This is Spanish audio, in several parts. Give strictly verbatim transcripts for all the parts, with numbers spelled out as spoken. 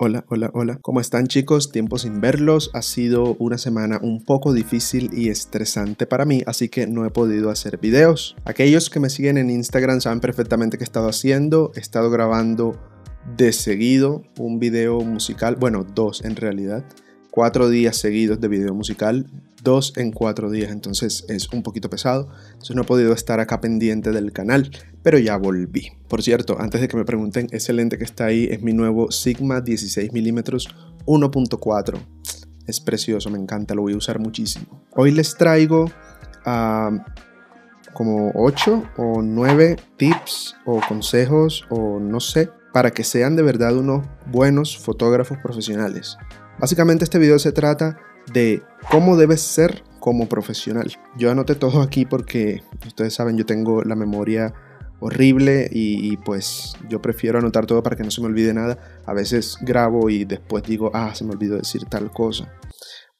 Hola, hola, hola. ¿Cómo están, chicos? Tiempo sin verlos. Ha sido una semana un poco difícil y estresante para mí, así que no he podido hacer videos. Aquellos que me siguen en Instagram saben perfectamente qué he estado haciendo. He estado grabando de seguido un video musical, bueno, dos en realidad. Cuatro días seguidos de video musical, dos en cuatro días, entonces es un poquito pesado. Entonces no he podido estar acá pendiente del canal, pero ya volví. Por cierto, antes de que me pregunten, ese lente que está ahí es mi nuevo Sigma dieciséis milímetros uno punto cuatro. Es precioso, me encanta, lo voy a usar muchísimo. Hoy les traigo uh, como ocho o nueve tips o consejos o no sé, para que sean de verdad unos buenos fotógrafos profesionales. Básicamente este video se trata de cómo debes ser como profesional. Yo anoté todo aquí porque ustedes saben, yo tengo la memoria horrible y, y pues yo prefiero anotar todo para que no se me olvide nada. A veces grabo y después digo, ah, se me olvidó decir tal cosa.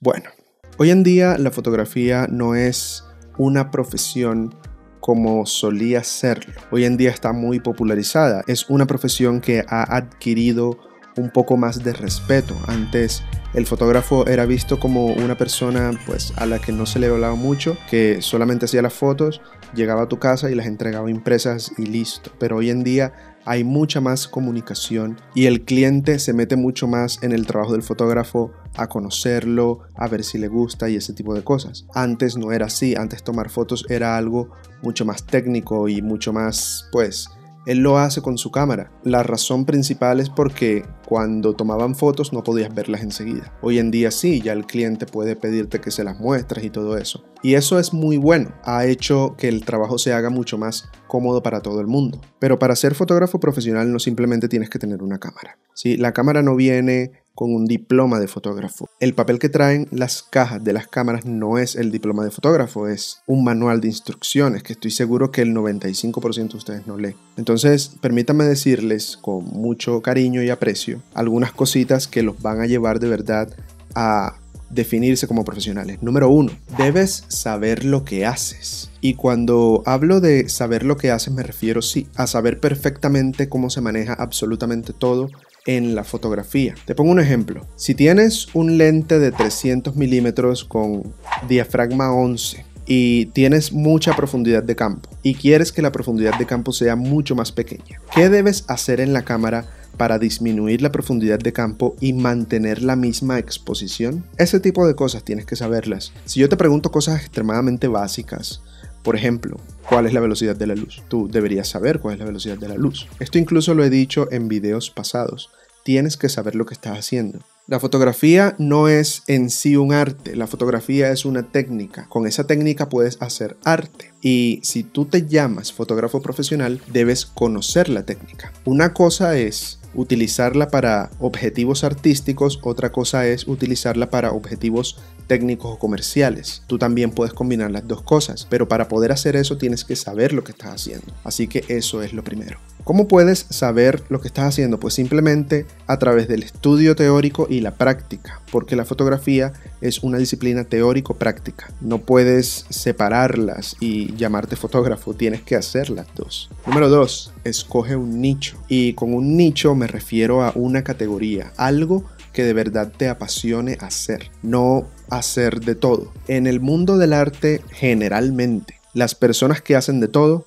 Bueno, hoy en día la fotografía no es una profesión como solía serlo. Hoy en día está muy popularizada. Es una profesión que ha adquirido un poco más de respeto. Antes el fotógrafo era visto como una persona pues a la que no se le hablaba mucho, que solamente hacía las fotos, llegaba a tu casa y las entregaba impresas y listo. Pero hoy en día hay mucha más comunicación y el cliente se mete mucho más en el trabajo del fotógrafo, a conocerlo, a ver si le gusta y ese tipo de cosas. Antes no era así, antes tomar fotos era algo mucho más técnico y mucho más pues... Él lo hace con su cámara. La razón principal es porque cuando tomaban fotos no podías verlas enseguida. Hoy en día sí, ya el cliente puede pedirte que se las muestres y todo eso. Y eso es muy bueno. Ha hecho que el trabajo se haga mucho más cómodo para todo el mundo. Pero para ser fotógrafo profesional no simplemente tienes que tener una cámara. ¿Sí? La cámara no viene con un diploma de fotógrafo. El papel que traen las cajas de las cámaras no es el diploma de fotógrafo, es un manual de instrucciones que estoy seguro que el noventa y cinco por ciento de ustedes no leen. Entonces, permítanme decirles con mucho cariño y aprecio algunas cositas que los van a llevar de verdad a definirse como profesionales. Número uno, debes saber lo que haces. Y cuando hablo de saber lo que haces me refiero sí a saber perfectamente cómo se maneja absolutamente todo en la fotografía. Te pongo un ejemplo. Si tienes un lente de trescientos milímetros con diafragma once y tienes mucha profundidad de campo y quieres que la profundidad de campo sea mucho más pequeña, ¿qué debes hacer en la cámara para disminuir la profundidad de campo y mantener la misma exposición? Ese tipo de cosas tienes que saberlas. Si yo te pregunto cosas extremadamente básicas, por ejemplo, ¿cuál es la velocidad de la luz? Tú deberías saber cuál es la velocidad de la luz. Esto incluso lo he dicho en videos pasados. Tienes que saber lo que estás haciendo. La fotografía no es en sí un arte. La fotografía es una técnica. Con esa técnica puedes hacer arte. Y si tú te llamas fotógrafo profesional, debes conocer la técnica. Una cosa es utilizarla para objetivos artísticos, otra cosa es utilizarla para objetivos técnicos o comerciales. Tú también puedes combinar las dos cosas, pero para poder hacer eso tienes que saber lo que estás haciendo. Así que eso es lo primero. ¿Cómo puedes saber lo que estás haciendo? Pues simplemente a través del estudio teórico y la práctica, porque la fotografía es una disciplina teórico-práctica. No puedes separarlas y llamarte fotógrafo, tienes que hacer las dos. Número dos, escoge un nicho. Y con un nicho me refiero a una categoría, algo que de verdad te apasione hacer, no hacer de todo. En el mundo del arte, generalmente, las personas que hacen de todo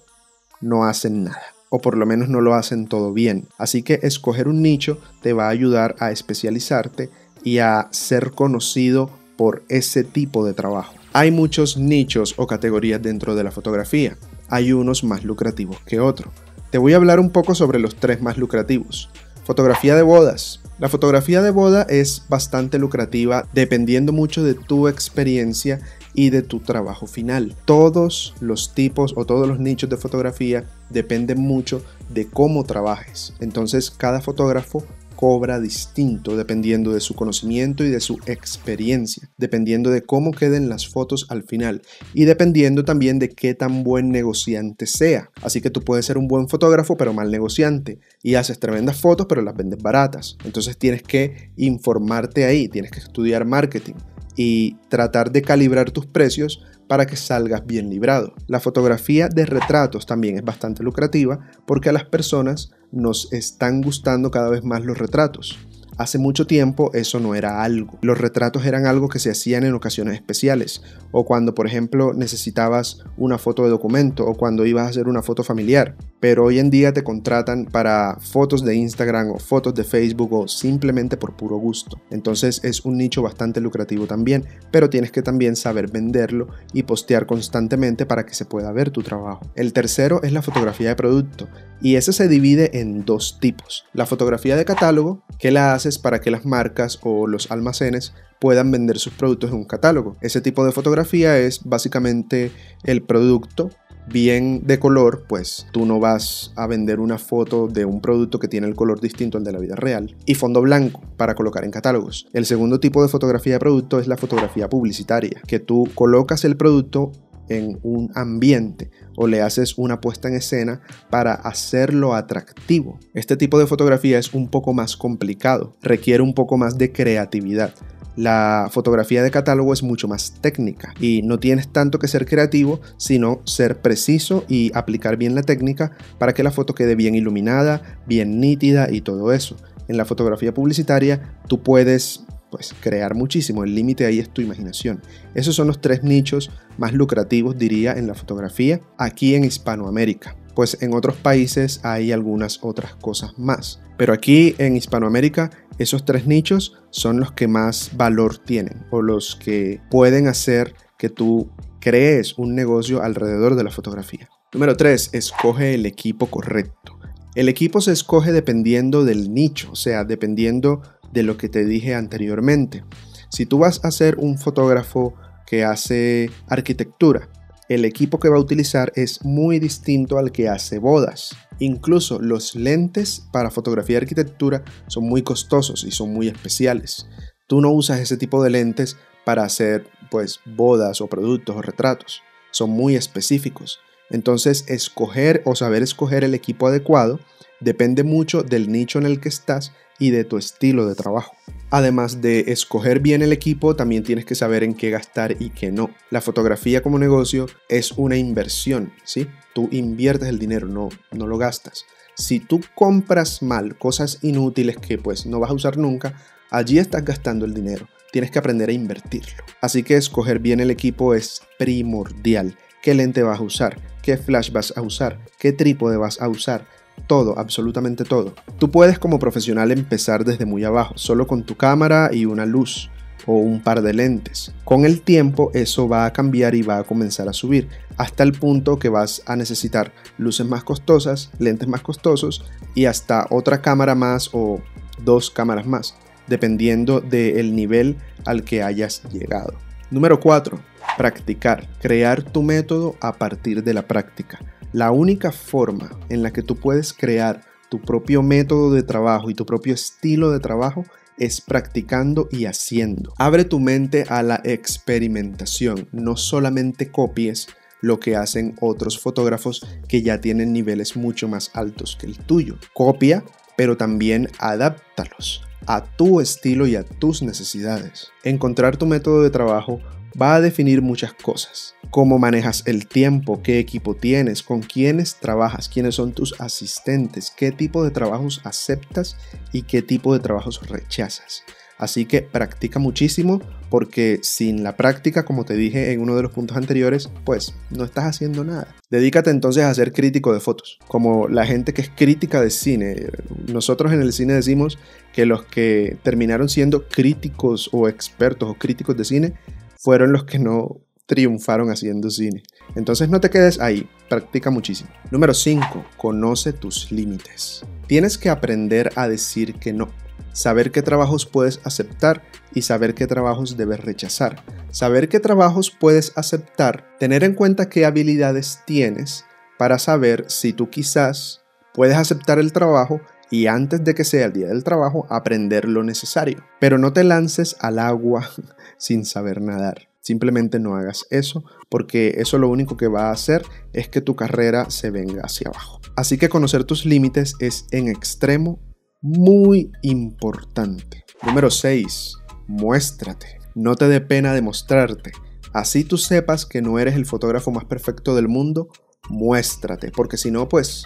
no hacen nada, o por lo menos no lo hacen todo bien. Así que escoger un nicho te va a ayudar a especializarte y a ser conocido por ese tipo de trabajo. Hay muchos nichos o categorías dentro de la fotografía. Hay unos más lucrativos que otros. Te voy a hablar un poco sobre los tres más lucrativos. Fotografía de bodas. La fotografía de boda es bastante lucrativa dependiendo mucho de tu experiencia y de tu trabajo final. Todos los tipos o todos los nichos de fotografía dependen mucho de cómo trabajes. Entonces cada fotógrafo cobra distinto dependiendo de su conocimiento y de su experiencia, dependiendo de cómo queden las fotos al final y dependiendo también de qué tan buen negociante sea. Así que tú puedes ser un buen fotógrafo pero mal negociante y haces tremendas fotos pero las vendes baratas. Entonces tienes que informarte ahí, tienes que estudiar marketing y tratar de calibrar tus precios para que salgas bien librado. La fotografía de retratos también es bastante lucrativa porque a las personas nos están gustando cada vez más los retratos. Hace mucho tiempo eso no era algo. Los retratos eran algo que se hacían en ocasiones especiales, o cuando por ejemplo necesitabas una foto de documento, o cuando ibas a hacer una foto familiar. Pero hoy en día te contratan para fotos de Instagram o fotos de Facebook o simplemente por puro gusto. Entonces es un nicho bastante lucrativo también, pero tienes que también saber venderlo y postear constantemente para que se pueda ver tu trabajo. El tercero es la fotografía de producto, y esa se divide en dos tipos. La fotografía de catálogo, que la haces para que las marcas o los almacenes puedan vender sus productos en un catálogo. Ese tipo de fotografía es básicamente el producto bien de color, pues tú no vas a vender una foto de un producto que tiene el color distinto al de la vida real. Y fondo blanco para colocar en catálogos. El segundo tipo de fotografía de producto es la fotografía publicitaria, que tú colocas el producto en un ambiente o le haces una puesta en escena para hacerlo atractivo. Este tipo de fotografía es un poco más complicado, requiere un poco más de creatividad. La fotografía de catálogo es mucho más técnica y no tienes tanto que ser creativo, sino ser preciso y aplicar bien la técnica para que la foto quede bien iluminada, bien nítida y todo eso. En la fotografía publicitaria tú puedes pues crear muchísimo, el límite ahí es tu imaginación. Esos son los tres nichos más lucrativos, diría, en la fotografía aquí en Hispanoamérica. Pues en otros países hay algunas otras cosas más, pero aquí en Hispanoamérica esos tres nichos son los que más valor tienen o los que pueden hacer que tú crees un negocio alrededor de la fotografía. Número tres, escoge el equipo correcto. El equipo se escoge dependiendo del nicho, o sea, dependiendo de lo que te dije anteriormente. Si tú vas a ser un fotógrafo que hace arquitectura, el equipo que va a utilizar es muy distinto al que hace bodas. Incluso los lentes para fotografía de arquitectura son muy costosos y son muy especiales. Tú no usas ese tipo de lentes para hacer pues bodas o productos o retratos. Son muy específicos. Entonces, escoger o saber escoger el equipo adecuado depende mucho del nicho en el que estás y de tu estilo de trabajo. Además de escoger bien el equipo, también tienes que saber en qué gastar y qué no. La fotografía como negocio es una inversión, ¿sí? Tú inviertes el dinero, no, no lo gastas. Si tú compras mal cosas inútiles que pues no vas a usar nunca, allí estás gastando el dinero. Tienes que aprender a invertirlo. Así que escoger bien el equipo es primordial. ¿Qué lente vas a usar? ¿Qué flash vas a usar? ¿Qué trípode vas a usar? Todo, absolutamente todo. Tú puedes como profesional empezar desde muy abajo, solo con tu cámara y una luz o un par de lentes. Con el tiempo eso va a cambiar y va a comenzar a subir hasta el punto que vas a necesitar luces más costosas, lentes más costosos y hasta otra cámara más o dos cámaras más, dependiendo del nivel al que hayas llegado. Número cuatro. Practicar. Crear tu método a partir de la práctica. La única forma en la que tú puedes crear tu propio método de trabajo y tu propio estilo de trabajo es practicando y haciendo. Abre tu mente a la experimentación. No solamente copies lo que hacen otros fotógrafos que ya tienen niveles mucho más altos que el tuyo. Copia, pero también adáptalos a tu estilo y a tus necesidades. Encontrar tu método de trabajo va a definir muchas cosas. Cómo manejas el tiempo, qué equipo tienes, con quiénes trabajas, quiénes son tus asistentes, qué tipo de trabajos aceptas y qué tipo de trabajos rechazas. Así que practica muchísimo, porque sin la práctica, como te dije en uno de los puntos anteriores, pues no estás haciendo nada. Dedícate entonces a ser crítico de fotos, como la gente que es crítica de cine. Nosotros en el cine decimos que los que terminaron siendo críticos o expertos o críticos de cine fueron los que no triunfaron haciendo cine. Entonces no te quedes ahí, practica muchísimo. Número cinco. Conoce tus límites. Tienes que aprender a decir que no. Saber qué trabajos puedes aceptar y saber qué trabajos debes rechazar. Saber qué trabajos puedes aceptar, tener en cuenta qué habilidades tienes para saber si tú quizás puedes aceptar el trabajo y antes de que sea el día del trabajo aprender lo necesario. Pero no te lances al agua sin saber nadar. Simplemente no hagas eso, porque eso lo único que va a hacer es que tu carrera se venga hacia abajo. Así que conocer tus límites es en extremo muy importante. Número seis. Muéstrate. No te dé pena de mostrarte. Así tú sepas que no eres el fotógrafo más perfecto del mundo, muéstrate, porque si no, pues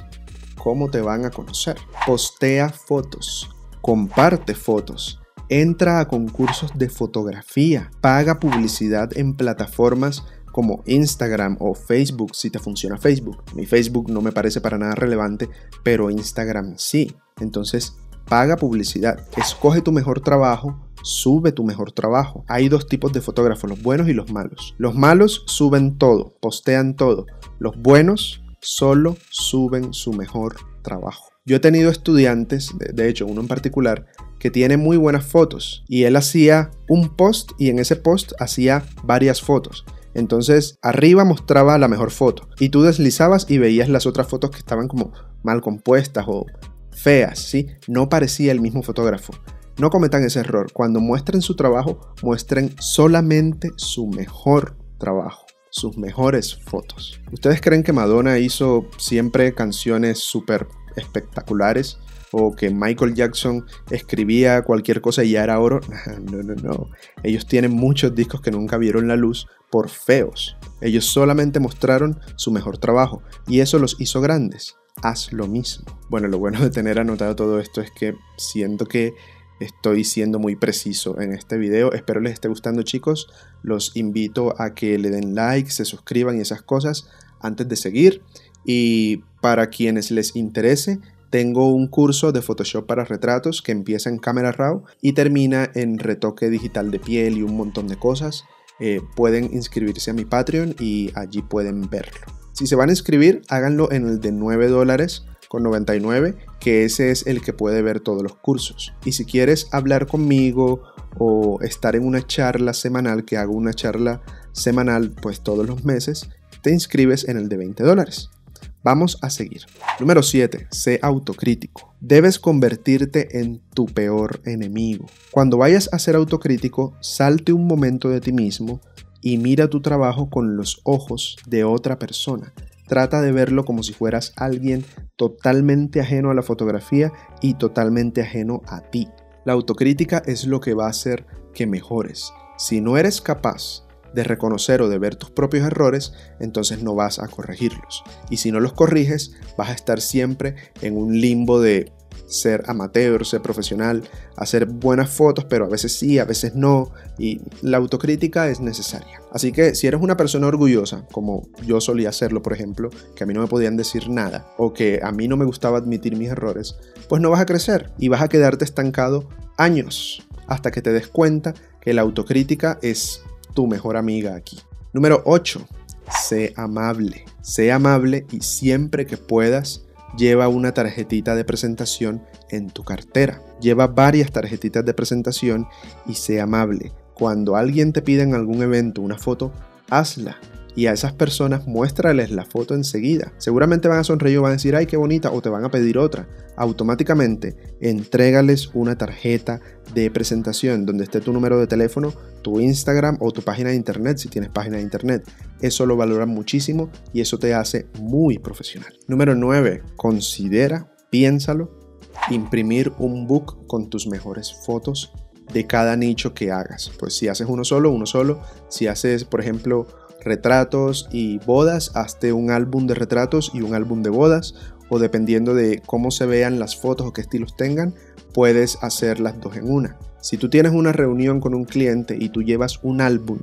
¿cómo te van a conocer? Postea fotos. comparte fotos, entra a concursos de fotografía, paga publicidad en plataformas como Instagram o Facebook si te funciona Facebook. Mi Facebook no me parece para nada relevante, pero Instagram sí. Entonces, paga publicidad, escoge tu mejor trabajo, sube tu mejor trabajo. Hay dos tipos de fotógrafos, los buenos y los malos. Los malos suben todo, postean todo. Los buenos solo suben su mejor trabajo. Yo he tenido estudiantes, de hecho uno en particular, que tiene muy buenas fotos y él hacía un post y en ese post hacía varias fotos. Entonces arriba mostraba la mejor foto y tú deslizabas y veías las otras fotos que estaban como mal compuestas o feas, ¿sí? No parecía el mismo fotógrafo. No cometan ese error. Cuando muestren su trabajo, muestren solamente su mejor trabajo, sus mejores fotos. ¿Ustedes creen que Madonna hizo siempre canciones súper espectaculares? ¿O que Michael Jackson escribía cualquier cosa y ya era oro? No, no, no. Ellos tienen muchos discos que nunca vieron la luz por feos. Ellos solamente mostraron su mejor trabajo y eso los hizo grandes. Haz lo mismo. Bueno, lo bueno de tener anotado todo esto es que siento que estoy siendo muy preciso en este video. Espero les esté gustando, chicos. Los invito a que le den like, se suscriban y esas cosas antes de seguir. Y para quienes les interese, tengo un curso de Photoshop para retratos que empieza en Camera Raw y termina en retoque digital de piel y un montón de cosas. Eh, pueden inscribirse a mi Patreon y allí pueden verlo. Si se van a inscribir, háganlo en el de nueve dólares con noventa y nueve, que ese es el que puede ver todos los cursos. Y si quieres hablar conmigo o estar en una charla semanal, que hago una charla semanal pues todos los meses, te inscribes en el de veinte dólares. Vamos a seguir. Número siete. Sé autocrítico. Debes convertirte en tu peor enemigo. Cuando vayas a ser autocrítico, salte un momento de ti mismo y mira tu trabajo con los ojos de otra persona. Trata de verlo como si fueras alguien totalmente ajeno a la fotografía y totalmente ajeno a ti. La autocrítica es lo que va a hacer que mejores. Si no eres capaz de reconocer o de ver tus propios errores, entonces no vas a corregirlos. Y si no los corriges, vas a estar siempre en un limbo de ser amateur, ser profesional, hacer buenas fotos, pero a veces sí, a veces no, y la autocrítica es necesaria. Así que si eres una persona orgullosa, como yo solía hacerlo, por ejemplo, que a mí no me podían decir nada, o que a mí no me gustaba admitir mis errores, pues no vas a crecer y vas a quedarte estancado años hasta que te des cuenta que la autocrítica es tu mejor amiga aquí. Número ocho. Sé amable. Sé amable y siempre que puedas, lleva una tarjetita de presentación en tu cartera. Lleva varias tarjetitas de presentación y sé amable. Cuando alguien te pida en algún evento una foto, hazla. Y a esas personas muéstrales la foto enseguida. Seguramente van a sonreír o van a decir, ¡ay, qué bonita! O te van a pedir otra. Automáticamente, entrégales una tarjeta de presentación donde esté tu número de teléfono, tu Instagram o tu página de internet, si tienes página de internet. Eso lo valoran muchísimo y eso te hace muy profesional. Número nueve. Considera, piénsalo, imprimir un book con tus mejores fotos de cada nicho que hagas. Pues si haces uno solo, uno solo. Si haces, por ejemplo, retratos y bodas, hazte un álbum de retratos y un álbum de bodas, o dependiendo de cómo se vean las fotos o qué estilos tengan, puedes hacer las dos en una. Si tú tienes una reunión con un cliente y tú llevas un álbum,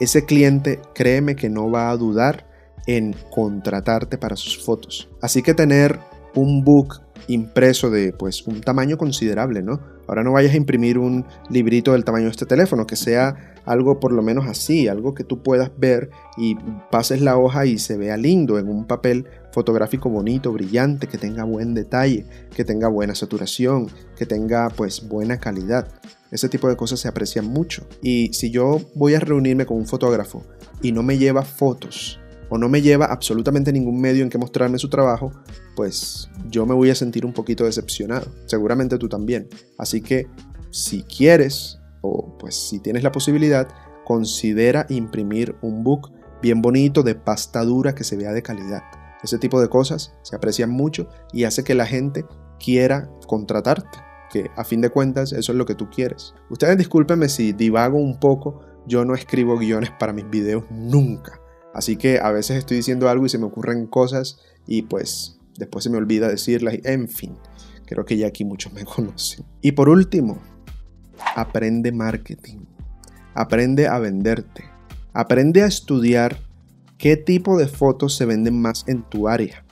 ese cliente, créeme que no va a dudar en contratarte para sus fotos. Así que tener un book impreso de pues un tamaño considerable, ¿no? Ahora no vayas a imprimir un librito del tamaño de este teléfono, que sea algo por lo menos así, algo que tú puedas ver y pases la hoja y se vea lindo en un papel fotográfico bonito, brillante, que tenga buen detalle, que tenga buena saturación, que tenga pues buena calidad. Ese tipo de cosas se aprecian mucho. Y si yo voy a reunirme con un fotógrafo y no me lleva fotos, o no me lleva absolutamente ningún medio en que mostrarme su trabajo, pues yo me voy a sentir un poquito decepcionado. Seguramente tú también. Así que si quieres, o pues si tienes la posibilidad, considera imprimir un book bien bonito, de pasta dura, que se vea de calidad. Ese tipo de cosas se aprecian mucho y hace que la gente quiera contratarte, que a fin de cuentas eso es lo que tú quieres. Ustedes discúlpenme si divago un poco, yo no escribo guiones para mis videos nunca. Así que a veces estoy diciendo algo y se me ocurren cosas y pues después se me olvida decirlas. En fin, Creo que ya aquí muchos me conocen. Y por último, aprende marketing. Aprende a venderte. Aprende a estudiar qué tipo de fotos se venden más en tu área.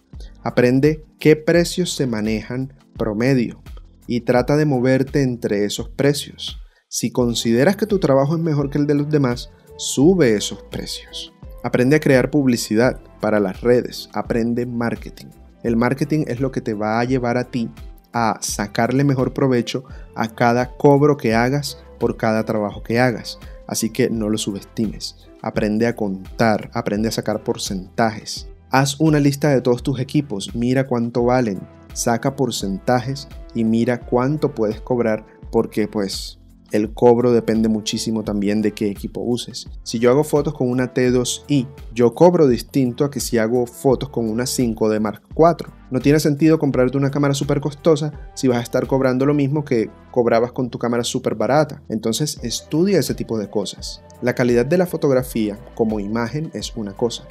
Aprende qué precios se manejan promedio y trata de moverte entre esos precios. Si consideras que tu trabajo es mejor que el de los demás, sube esos precios. Aprende a crear publicidad para las redes. Aprende marketing. El marketing es lo que te va a llevar a ti a sacarle mejor provecho a cada cobro que hagas por cada trabajo que hagas. Así que no lo subestimes. Aprende a contar, aprende a sacar porcentajes. Haz una lista de todos tus equipos, mira cuánto valen, saca porcentajes y mira cuánto puedes cobrar, porque pues el cobro depende muchísimo también de qué equipo uses. Si yo hago fotos con una T dos i, yo cobro distinto a que si hago fotos con una cinco D Mark cuatro. No tiene sentido comprarte una cámara súper costosa si vas a estar cobrando lo mismo que cobrabas con tu cámara súper barata. Entonces estudia ese tipo de cosas. La calidad de la fotografía como imagen es una cosa,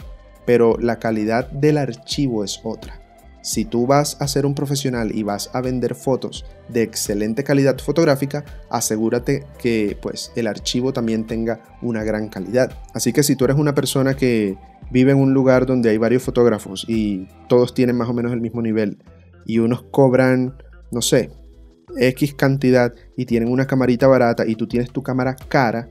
pero la calidad del archivo es otra. Si tú vas a ser un profesional y vas a vender fotos de excelente calidad fotográfica, asegúrate que pues, el archivo también tenga una gran calidad. Así que si tú eres una persona que vive en un lugar donde hay varios fotógrafos y todos tienen más o menos el mismo nivel y unos cobran, no sé, X cantidad y tienen una camarita barata y tú tienes tu cámara cara,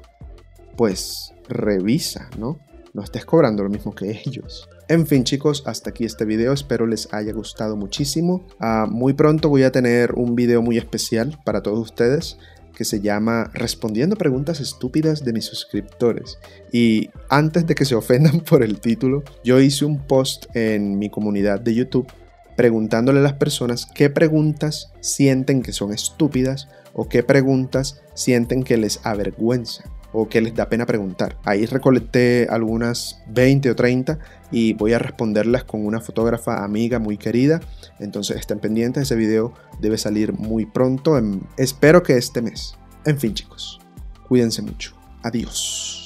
pues revisa, ¿no? No estés cobrando lo mismo que ellos. En fin, chicos, hasta aquí este video. Espero les haya gustado muchísimo. Uh, muy pronto voy a tener un video muy especial para todos ustedes que se llama Respondiendo preguntas estúpidas de mis suscriptores. Y antes de que se ofendan por el título, yo hice un post en mi comunidad de YouTube preguntándole a las personas qué preguntas sienten que son estúpidas o qué preguntas sienten que les avergüenzan o que les da pena preguntar. Ahí recolecté algunas veinte o treinta y voy a responderlas con una fotógrafa amiga muy querida. Entonces estén pendientes, ese video debe salir muy pronto, en, espero que este mes. En fin, chicos, cuídense mucho. Adiós.